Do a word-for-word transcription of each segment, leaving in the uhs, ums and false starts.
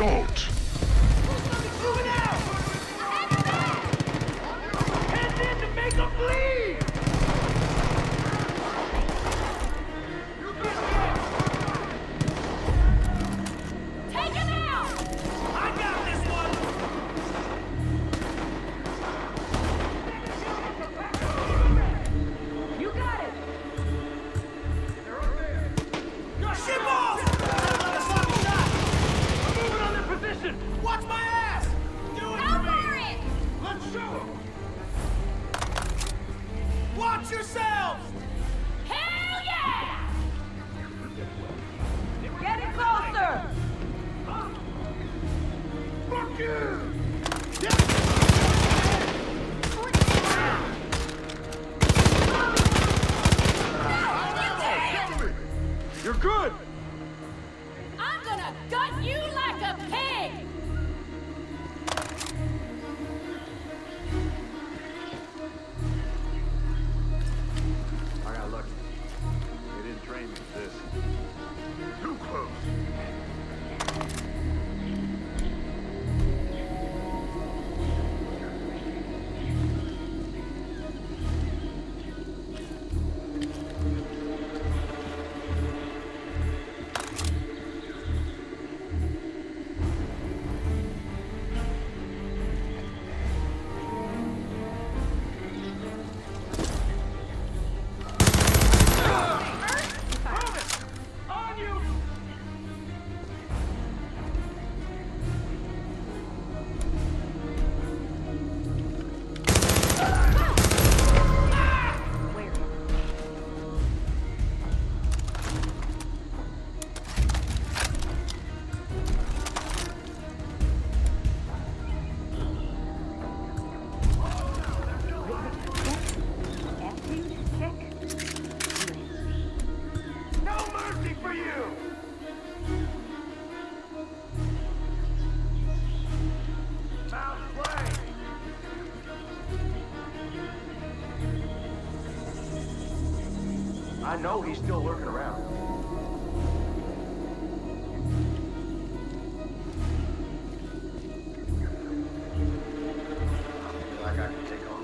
Assault! I know he's still lurking around. I got to take on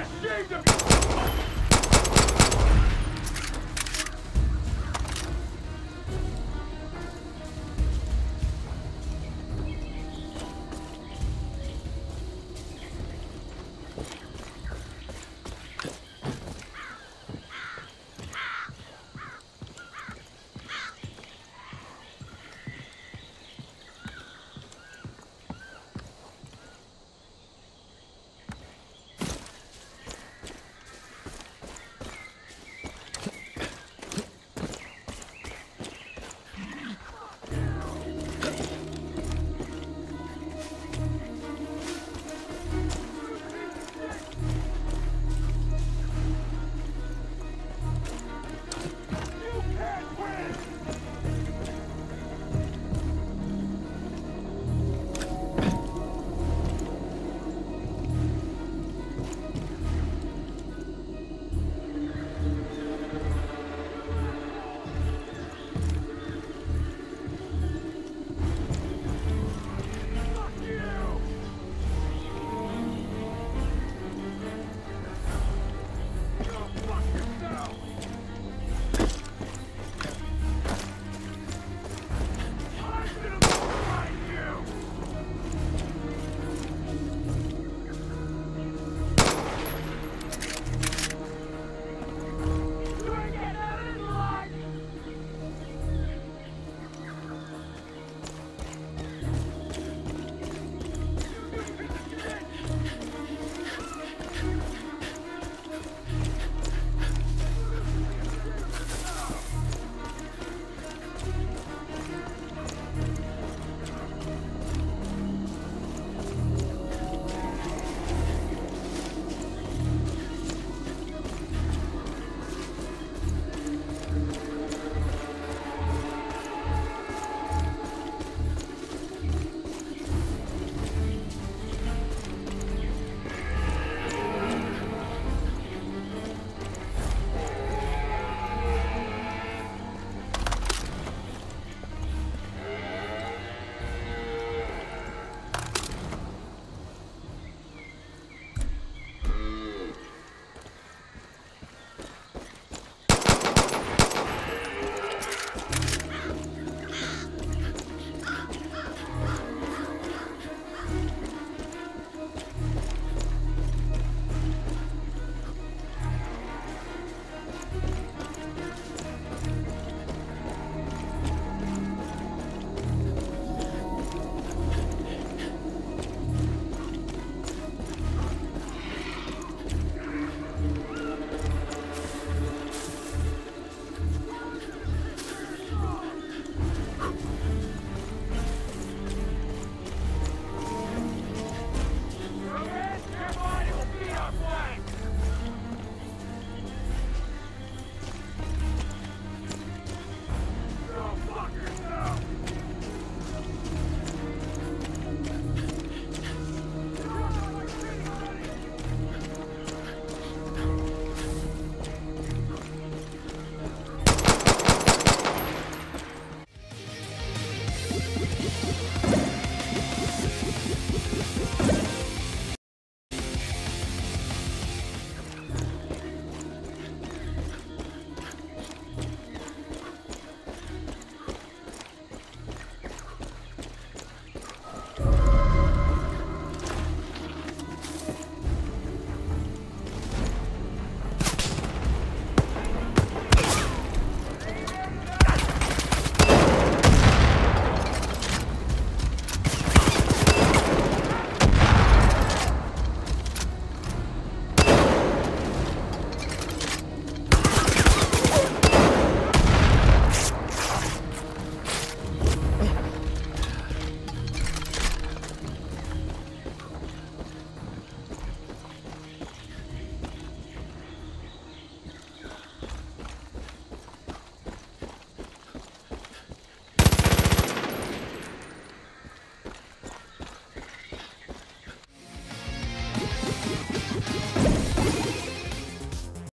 ashamed of you!